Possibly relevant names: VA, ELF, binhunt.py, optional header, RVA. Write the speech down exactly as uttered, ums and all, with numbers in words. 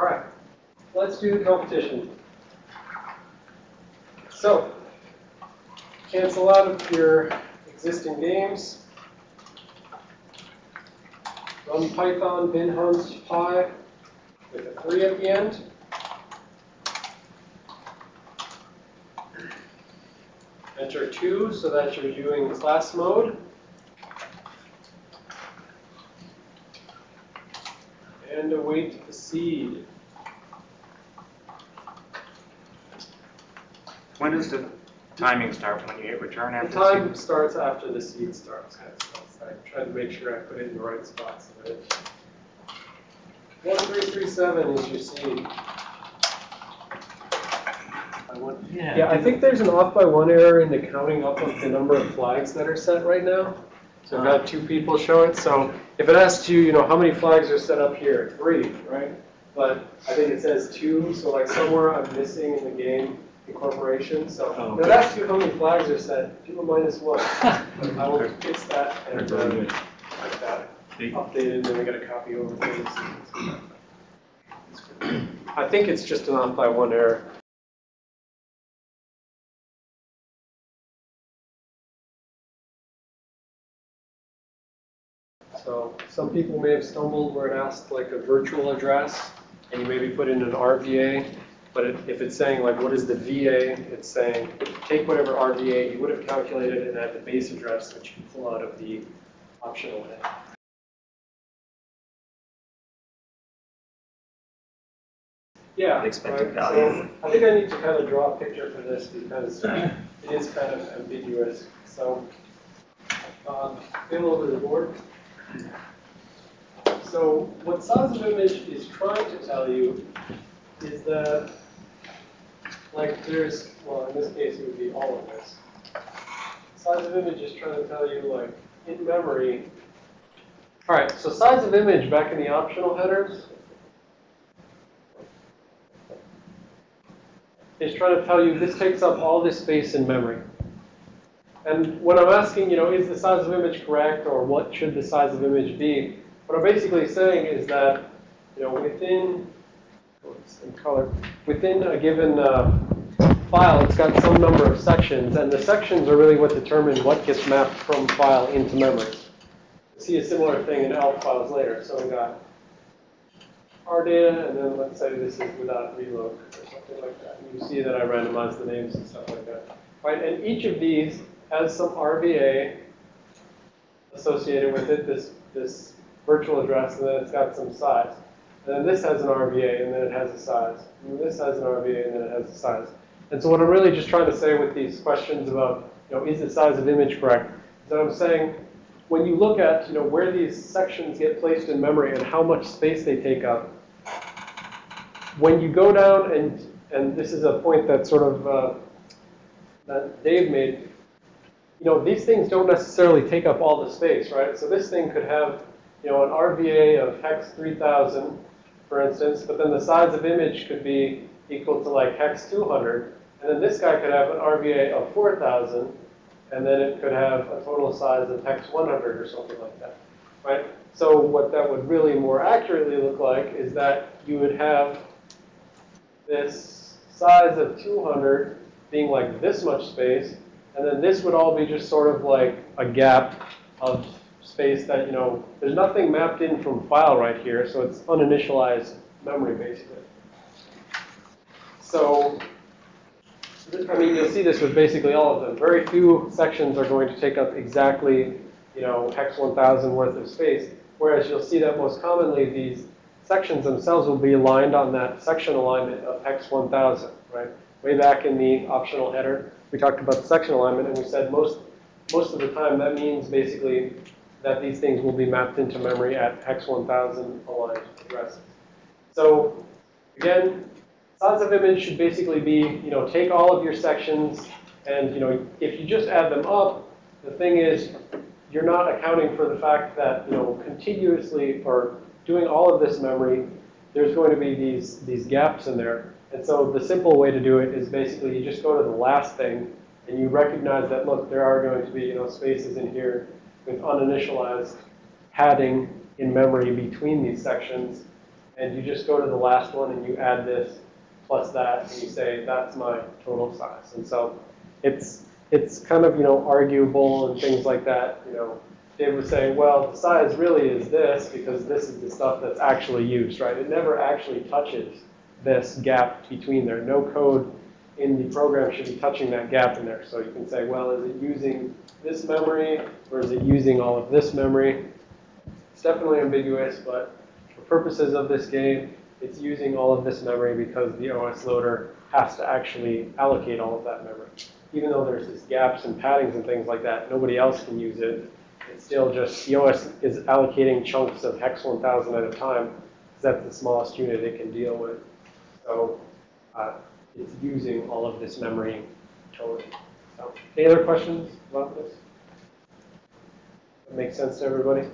All right, let's do competition. So, cancel out of your existing games. Run Python binhunt.py with a three at the end. Enter two so that you're doing class mode. And await the seed. When does the timing start? When you hit return after the seed? The time starts after the seed starts. I tried to make sure I put it in the right spot. So one three three seven is your seed. I want, yeah, yeah, I think there's an off by one error in the counting up of the number of flags that are set right now. So I've got two people show it. So if it asks you, you know, how many flags are set up here? Three, right? But I think it says two. So like somewhere I'm missing in the game incorporation. So oh, okay. If it asks you how many flags are set, do a minus one. I will fix that and uh, like that. Updated, and then I got to copy over things. I think it's just an off by one error. So some people may have stumbled where it asked like a virtual address, and you maybe put in an R V A. But it, if it's saying like what is the V A, it's saying take whatever R V A you would have calculated and add the base address, which you pull out of the optional header. Yeah, expected right, value. So I think I need to kind of draw a picture for this because it is kind of ambiguous. So um, fill over the board. So what SazImage is trying to tell you is that, like there's, well in this case it would be all of this. SazImage is trying to tell you like, in memory. All right, so SazImage back in the optional headers is trying to tell you this takes up all this space in memory. And when I'm asking, you know, is the size of image correct or what should the size of image be, what I'm basically saying is that, you know, within, oops, in color, within a given uh, file, it's got some number of sections. And the sections are really what determine what gets mapped from file into memory. We'll see a similar thing in E L F files later. So we've got our data, and then let's say this is without reload or something like that. And you see that I randomized the names and stuff like that. Right? And each of these has some R V A associated with it, this, this virtual address, and then it's got some size. And then this has an R V A, and then it has a size. And this has an R V A, and then it has a size. And so what I'm really just trying to say with these questions about, you know, is the size of image correct, is that I'm saying when you look at, you know, where these sections get placed in memory and how much space they take up, when you go down, and, and this is a point that sort of uh, that Dave made, you know, these things don't necessarily take up all the space, right? So this thing could have, you know, an R V A of hex three thousand, for instance, but then the size of image could be equal to like hex two hundred. And then this guy could have an R V A of four thousand, and then it could have a total size of hex one hundred or something like that, right? So what that would really more accurately look like is that you would have this size of two hundred being like this much space, and then this would all be just sort of like a gap of space that, you know, there's nothing mapped in from file right here, so it's uninitialized memory basically. So, I mean, you'll see this with basically all of them. Very few sections are going to take up exactly, you know, hex one thousand worth of space, whereas you'll see that most commonly these sections themselves will be aligned on that section alignment of hex one thousand, right? Way back in the optional header, we talked about the section alignment, and we said most, most of the time that means basically that these things will be mapped into memory at hex one thousand aligned addresses. So again, size of image should basically be, you know, take all of your sections, and, you know, if you just add them up, the thing is you're not accounting for the fact that, you know, continuously or doing all of this memory, there's going to be these, these gaps in there. And so the simple way to do it is basically you just go to the last thing and you recognize that, look, there are going to be, you know, spaces in here with uninitialized padding in memory between these sections. and you just go to the last one and you add this plus that, and you say that's my total size. And so it's it's kind of, you know, arguable and things like that. You know, David was saying, well, the size really is this because this is the stuff that's actually used, right? It never actually touches this gap between there. No code in the program should be touching that gap in there. So you can say, well, is it using this memory or is it using all of this memory? It's definitely ambiguous, but for purposes of this game, it's using all of this memory because the O S loader has to actually allocate all of that memory. Even though there's these gaps and paddings and things like that, nobody else can use it. It's still just the O S is allocating chunks of hex one thousand at a time because that's the smallest unit it can deal with. So uh, it's using all of this memory totally. So, any other questions about this? That makes sense to everybody?